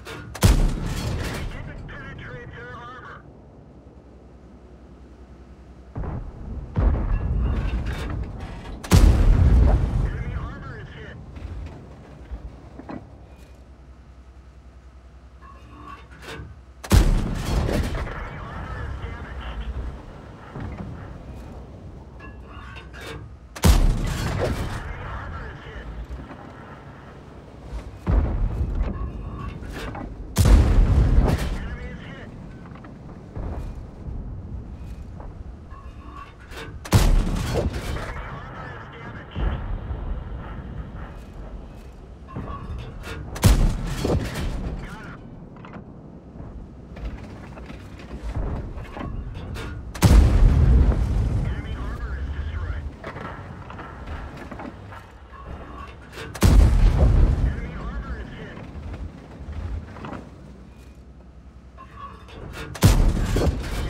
What?